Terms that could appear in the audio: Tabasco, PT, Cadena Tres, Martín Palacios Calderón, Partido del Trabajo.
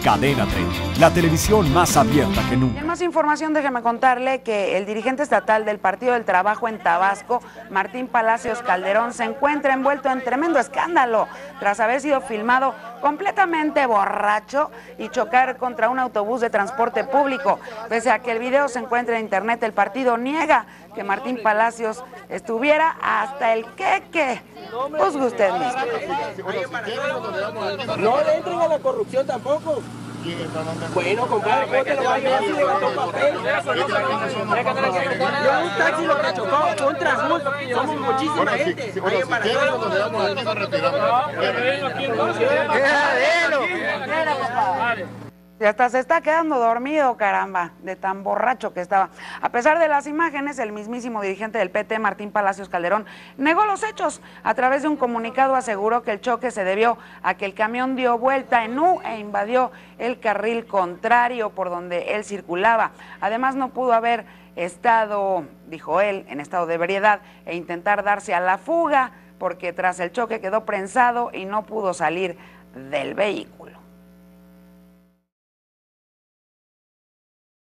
Cadena 3, la televisión más abierta que nunca. En más información, déjeme contarle que el dirigente estatal del Partido del Trabajo en Tabasco, Martín Palacios Calderón, se encuentra envuelto en tremendo escándalo tras haber sido filmado completamente borracho y chocar contra un autobús de transporte público. Pese a que el video se encuentra en internet, el partido niega que Martín Palacios estuviera hasta el queque. Juzgue usted mismo. No le entren a la corrupción tampoco. Bueno, compadre, ¿cómo te lo va a llevar si le va a tomar papel? Yo un taxi lo que chocó, un transbus, somos muchísima gente. Oye, para que nos retiramos. Y hasta se está quedando dormido, caramba, de tan borracho que estaba. A pesar de las imágenes, el mismísimo dirigente del PT, Martín Palacios Calderón, negó los hechos. A través de un comunicado aseguró que el choque se debió a que el camión dio vuelta en U e invadió el carril contrario por donde él circulaba. Además, no pudo haber estado, dijo él, en estado de ebriedad e intentar darse a la fuga, porque tras el choque quedó prensado y no pudo salir del vehículo.